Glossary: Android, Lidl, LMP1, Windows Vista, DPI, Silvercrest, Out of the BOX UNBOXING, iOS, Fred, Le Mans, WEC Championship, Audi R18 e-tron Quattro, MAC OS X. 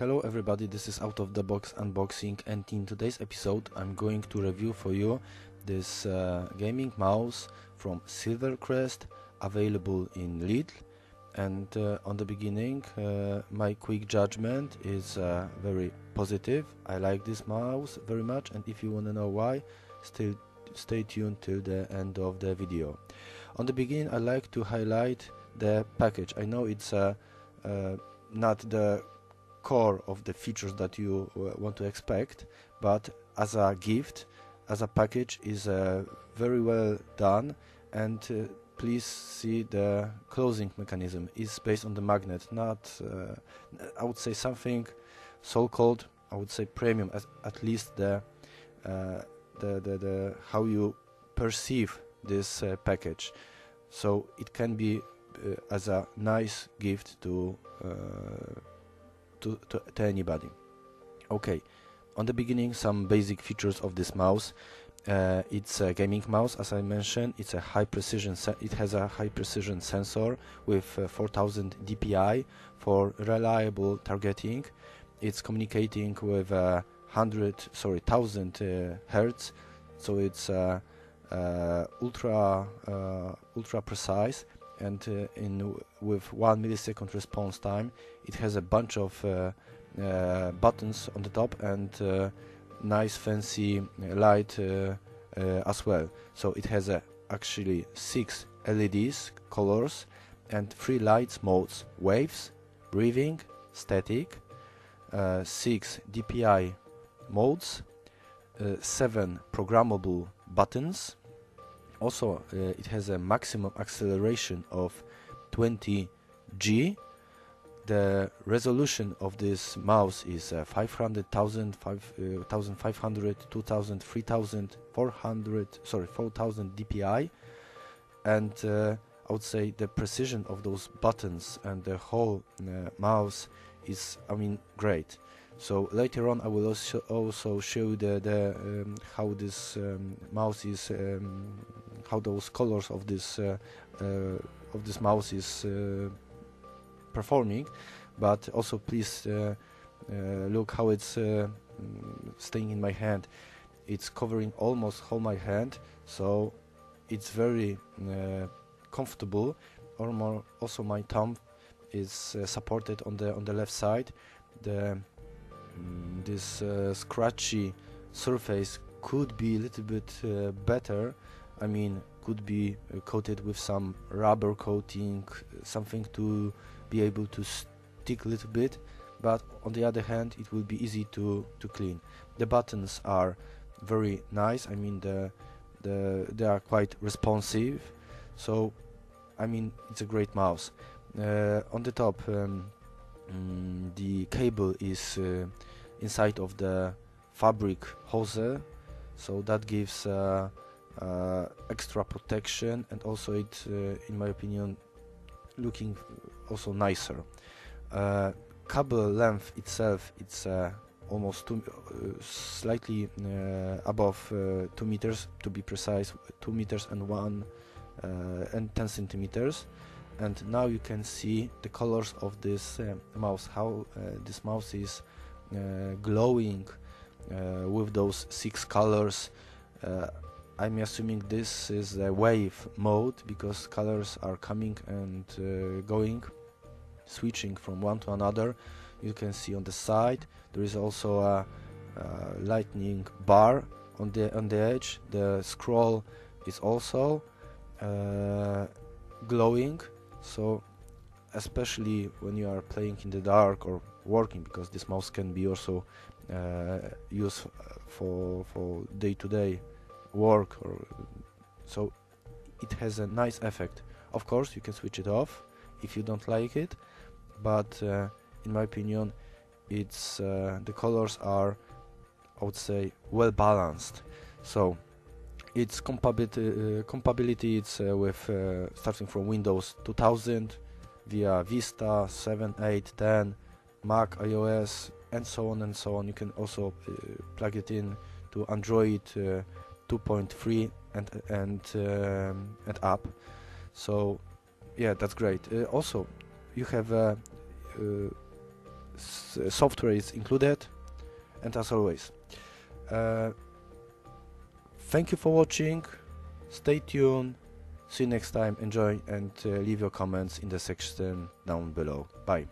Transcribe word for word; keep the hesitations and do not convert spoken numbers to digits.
Hello everybody, this is Out of the Box Unboxing, and in today's episode I'm going to review for you this uh, gaming mouse from Silvercrest, available in Lidl. And uh, on the beginning, uh, my quick judgment is uh, very positive. I like this mouse very much, and if you want to know why, still stay tuned till the end of the video. On the beginning, I like to highlight the package. I know it's uh, uh, not the core of the features that you uh, want to expect, but as a gift, as a package, is uh, very well done. And uh, please see, the closing mechanism is based on the magnet, not uh, I would say something so-called, I would say premium, as at least the, uh, the, the, the how you perceive this uh, package. So it can be uh, as a nice gift to uh, To, to, to anybody. Okay, on the beginning, some basic features of this mouse. Uh, it's a gaming mouse, as I mentioned. It's a high precision. It has a high precision sensor with uh, four thousand D P I for reliable targeting. It's communicating with uh, hundred, sorry, thousand uh, hertz, so it's uh, uh, ultra, uh, ultra precise. And uh, in with one millisecond response time. It has a bunch of uh, uh, buttons on the top, and uh, nice fancy light uh, uh, as well. So it has uh, actually six L E Ds colors and three lights modes: waves, breathing, static, uh, six D P I modes, uh, seven programmable buttons. Also, uh, it has a maximum acceleration of twenty G. The resolution of this mouse is uh, five hundred thousand, fifteen hundred, two thousand, three thousand, four hundred, sorry, four thousand D P I. And uh, I would say the precision of those buttons and the whole uh, mouse is, I mean, great. So later on I will also, also show the, the um, how this um, mouse is, um, how those colors of this uh, uh, of this mouse is uh, performing, but also please uh, uh, look how it's uh, staying in my hand. It's covering almost all my hand, so it's very uh, comfortable. Or more, also my thumb is uh, supported on the on the left side. The This uh, scratchy surface could be a little bit uh, better. I mean, could be uh, coated with some rubber coating, something to be able to stick a little bit. But on the other hand, it will be easy to to clean. The buttons are very nice. I mean, the the they are quite responsive. So, I mean, it's a great mouse. Uh, on the top. Um, Mm, the cable is uh, inside of the fabric hose, so that gives uh, uh, extra protection, and also it, uh, in my opinion, looking also nicer. Uh, cable length itself, it's uh, almost two, uh, slightly uh, above uh, two meters, to be precise, two meters and one uh, and ten centimeters. And now you can see the colors of this uh, mouse, how uh, this mouse is uh, glowing uh, with those six colors. uh, I'm assuming this is the wave mode, because colors are coming and uh, going, switching from one to another. You can see on the side there is also a, a lightning bar on the on the edge. The scroll is also uh, glowing. So, especially when you are playing in the dark or working, because this mouse can be also uh, used for for day-to-day work, or so it has a nice effect. Of course, you can switch it off if you don't like it, but uh, in my opinion, it's uh, the colors are, I would say, well balanced. So. Its compatibility, uh, compatibility it's uh, with uh, starting from Windows two thousand, via Vista, seven, eight, ten, Mac, iOS, and so on and so on. You can also uh, plug it in to Android uh, two point three and and um, and up. So yeah, that's great. Uh, also, you have uh, uh, uh, software is included. And as always, uh, thank you for watching, stay tuned, see you next time, enjoy, and uh, leave your comments in the section down below. Bye.